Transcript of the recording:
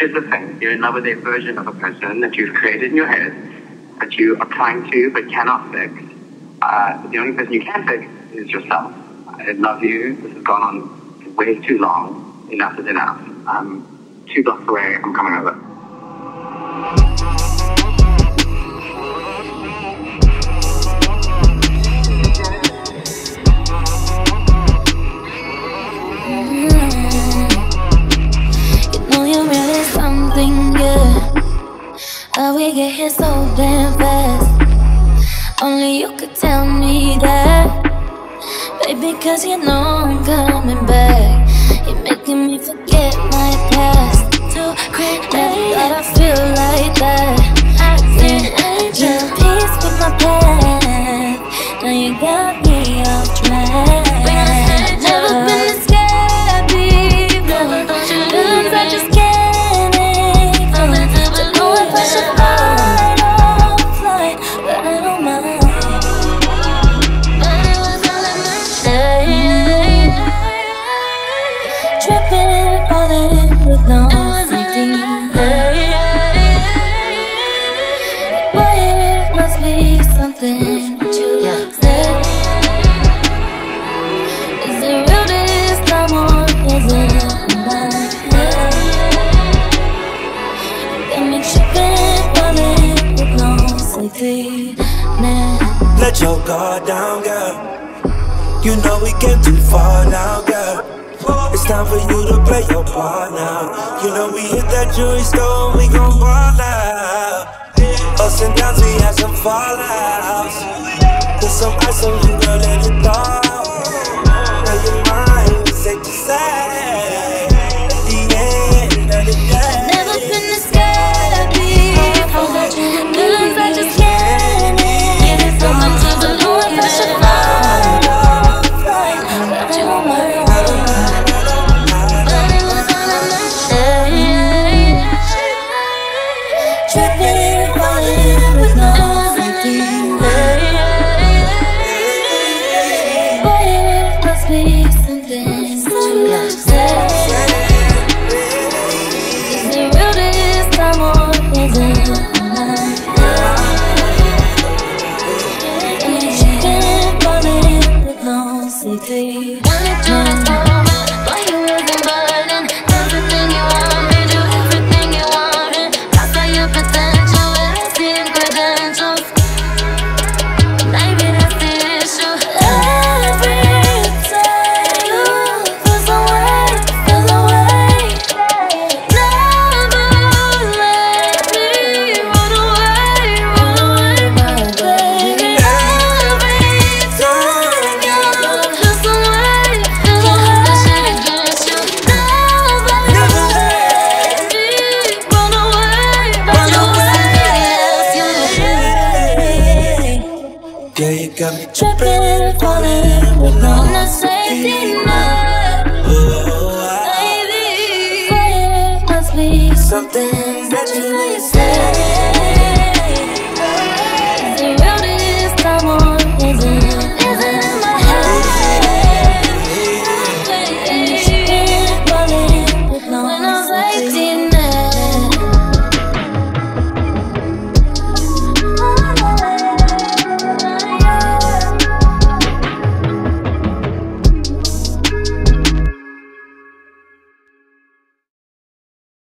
Here's the thing, you're another day version of a person that you've created in your head, that you are trying to but cannot fix. The only person you can fix is yourself. I love you, this has gone on way too long, enough is enough. I'm 2 blocks away, I'm coming over. We get here so damn fast. Only you could tell me that, baby, cause you know I'm coming back. You're making me forget my past. Too crazy that I feel like that. I can't in peace with my past. Now you got me off track. Let your guard down, girl. You know we came too far now, girl. It's time for you to play your part now. You know we hit that jewelry store, we gon' ball out. Ups and downs, we had some fallouts. Put some ice on you, girl, let it thaw. Now your mind is safe to say. At the end of the day, never been this scared before. Girls, I just can't. Something that you said.